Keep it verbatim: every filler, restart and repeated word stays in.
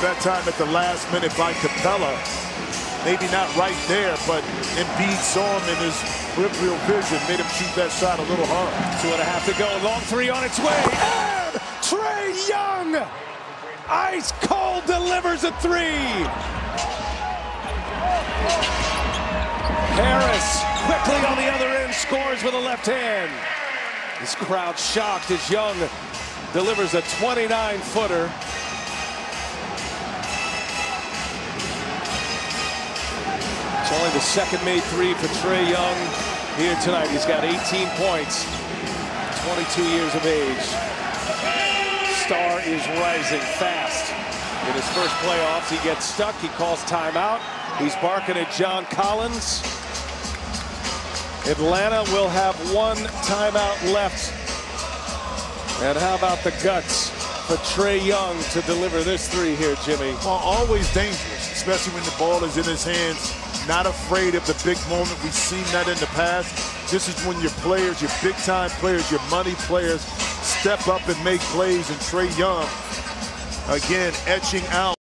that time at the last minute by Capela. Maybe not right there, but Embiid saw him in his peripheral vision, made him shoot that shot a little hard. Two and a half to go. Long three on its way. And Trae Young, ice cold, delivers a three. Harris quickly on the other end, scores with a left hand. This crowd shocked as Young delivers a twenty-nine footer. It's only the second made three for Trae Young here tonight. He's got eighteen points, twenty-two years of age. Star is rising fast. In his first playoffs, he gets stuck. He calls timeout. He's barking at John Collins. Atlanta will have one timeout left. And how about the guts for Trae Young to deliver this three here, Jimmy? Well, always dangerous, especially when the ball is in his hands. Not afraid of the big moment. We've seen that in the past. This is when your players, your big-time players, your money players, step up and make plays. And Trae Young, again, etching out.